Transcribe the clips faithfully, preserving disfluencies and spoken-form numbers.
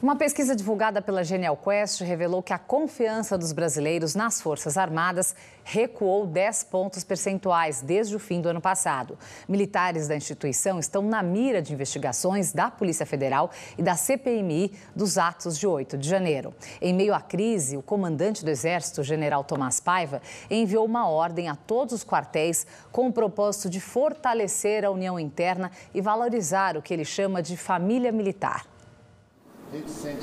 Uma pesquisa divulgada pela Genial/Quaest revelou que a confiança dos brasileiros nas Forças Armadas recuou dez pontos percentuais desde o fim do ano passado. Militares da instituição estão na mira de investigações da Polícia Federal e da C P M I dos atos de oito de janeiro. Em meio à crise, o comandante do Exército, general Tomás Paiva, enviou uma ordem a todos os quartéis com o propósito de fortalecer a união interna e valorizar o que ele chama de família militar.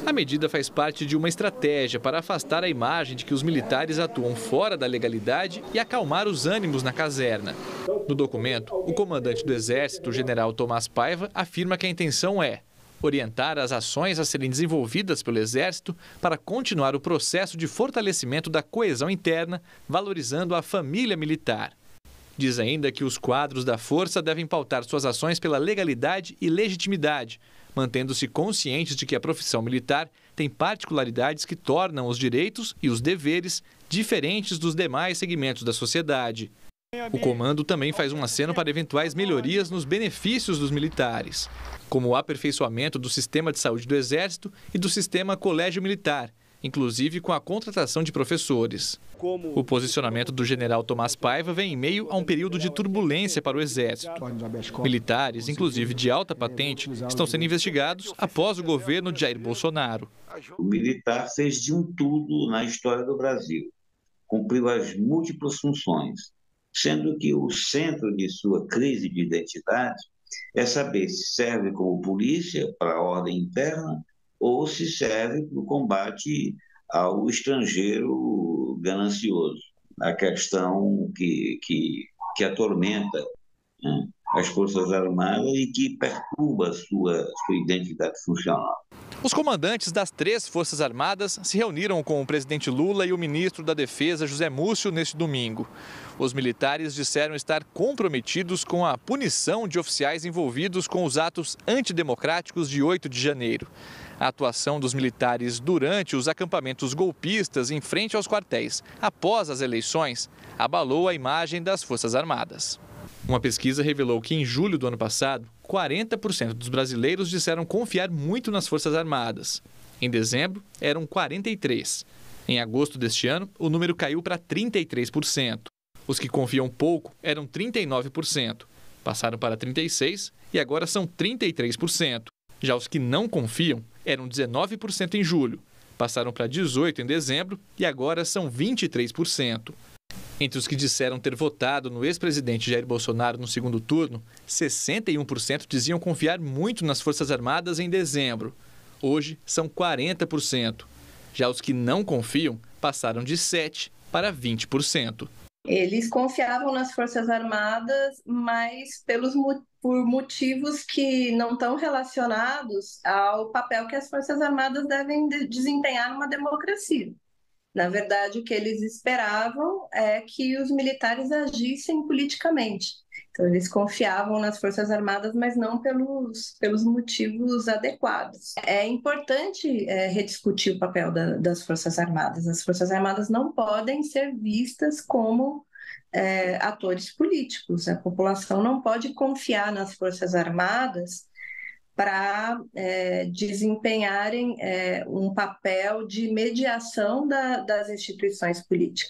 A medida faz parte de uma estratégia para afastar a imagem de que os militares atuam fora da legalidade e acalmar os ânimos na caserna. No documento, o comandante do Exército, general Tomás Paiva, afirma que a intenção é orientar as ações a serem desenvolvidas pelo Exército para continuar o processo de fortalecimento da coesão interna, valorizando a família militar. Diz ainda que os quadros da força devem pautar suas ações pela legalidade e legitimidade, mantendo-se conscientes de que a profissão militar tem particularidades que tornam os direitos e os deveres diferentes dos demais segmentos da sociedade. O comando também faz um aceno para eventuais melhorias nos benefícios dos militares, como o aperfeiçoamento do sistema de saúde do Exército e do sistema Colégio Militar, inclusive com a contratação de professores. O posicionamento do general Tomás Paiva vem em meio a um período de turbulência para o Exército. Militares, inclusive de alta patente, estão sendo investigados após o governo de Jair Bolsonaro. O militar fez de um tudo na história do Brasil, cumpriu as múltiplas funções, sendo que o centro de sua crise de identidade é saber se serve como polícia para a ordem interna ou se serve para o combate ao estrangeiro ganancioso, a questão que, que, que atormenta, né, as Forças Armadas e que perturba a sua, sua identidade funcional. Os comandantes das três Forças Armadas se reuniram com o presidente Lula e o ministro da Defesa, José Múcio, neste domingo. Os militares disseram estar comprometidos com a punição de oficiais envolvidos com os atos antidemocráticos de oito de janeiro. A atuação dos militares durante os acampamentos golpistas em frente aos quartéis, após as eleições, abalou a imagem das Forças Armadas. Uma pesquisa revelou que em julho do ano passado, quarenta por cento dos brasileiros disseram confiar muito nas Forças Armadas. Em dezembro, eram quarenta e três por cento. Em agosto deste ano, o número caiu para trinta e três por cento. Os que confiam pouco eram trinta e nove por cento. Passaram para trinta e seis por cento e agora são trinta e três por cento. Já os que não confiam eram dezenove por cento em julho. Passaram para dezoito por cento em dezembro e agora são vinte e três por cento. Entre os que disseram ter votado no ex-presidente Jair Bolsonaro no segundo turno, sessenta e um por cento diziam confiar muito nas Forças Armadas em dezembro. Hoje, são quarenta por cento. Já os que não confiam passaram de sete por cento para vinte por cento. Eles confiavam nas Forças Armadas, mas pelos, por motivos que não estão relacionados ao papel que as Forças Armadas devem desempenhar numa democracia. Na verdade, o que eles esperavam é que os militares agissem politicamente. Então, eles confiavam nas Forças Armadas, mas não pelos, pelos motivos adequados. É importante é, rediscutir o papel da, das Forças Armadas. As Forças Armadas não podem ser vistas como é, atores políticos. A população não pode confiar nas Forças Armadas para é, desempenharem é, um papel de mediação da, das instituições políticas.